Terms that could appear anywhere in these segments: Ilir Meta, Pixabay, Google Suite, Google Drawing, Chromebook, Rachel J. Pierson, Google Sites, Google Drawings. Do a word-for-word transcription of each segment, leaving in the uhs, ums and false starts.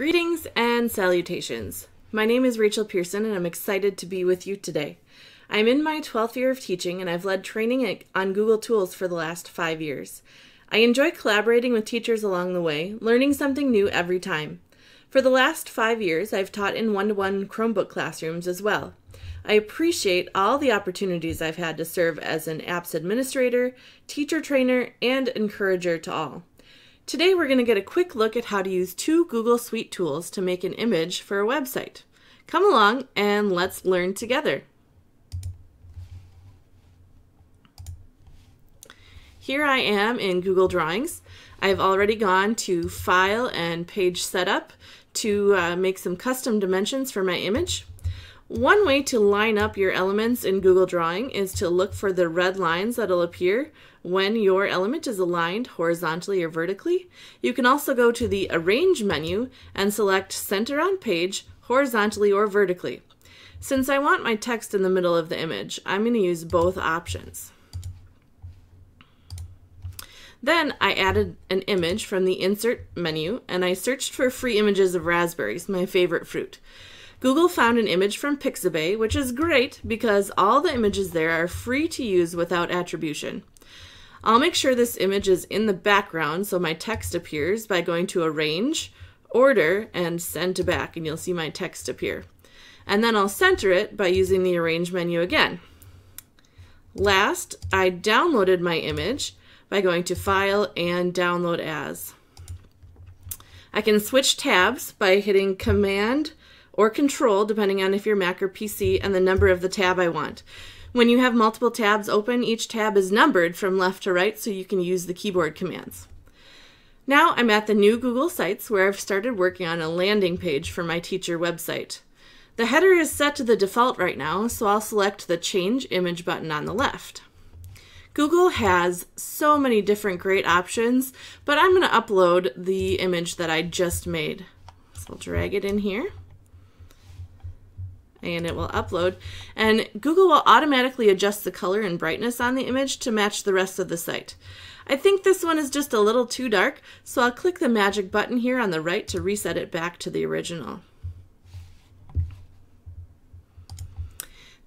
Greetings and salutations. My name is Rachel Pierson and I'm excited to be with you today. I'm in my twelfth year of teaching and I've led training on Google tools for the last five years. I enjoy collaborating with teachers along the way, learning something new every time. For the last five years, I've taught in one-to-one Chromebook classrooms as well. I appreciate all the opportunities I've had to serve as an apps administrator, teacher trainer, and encourager to all. Today we're going to get a quick look at how to use two Google Suite tools to make an image for a website. Come along and let's learn together. Here I am in Google Drawings. I've already gone to File and Page Setup to uh, make some custom dimensions for my image. One way to line up your elements in Google Drawing is to look for the red lines that'll appear when your element is aligned horizontally or vertically. You can also go to the Arrange menu and select Center on Page horizontally or vertically. Since I want my text in the middle of the image, I'm going to use both options. Then I added an image from the Insert menu and I searched for free images of raspberries, my favorite fruit. Google found an image from Pixabay, which is great because all the images there are free to use without attribution. I'll make sure this image is in the background so my text appears by going to Arrange, Order, and Send to Back, and you'll see my text appear. And then I'll center it by using the Arrange menu again. Last, I downloaded my image by going to File and Download As. I can switch tabs by hitting Command or Control, depending on if you're Mac or P C, and the number of the tab I want. When you have multiple tabs open, each tab is numbered from left to right, so you can use the keyboard commands. Now I'm at the new Google Sites, where I've started working on a landing page for my teacher website. The header is set to the default right now, so I'll select the Change Image button on the left. Google has so many different great options, but I'm going to upload the image that I just made. So I'll drag it in here, and it will upload, and Google will automatically adjust the color and brightness on the image to match the rest of the site. I think this one is just a little too dark, so I'll click the magic button here on the right to reset it back to the original.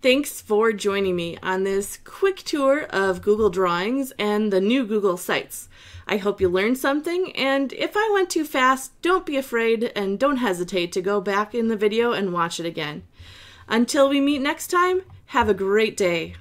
Thanks for joining me on this quick tour of Google Drawings and the new Google Sites. I hope you learned something, and if I went too fast, don't be afraid and don't hesitate to go back in the video and watch it again. Until we meet next time, have a great day.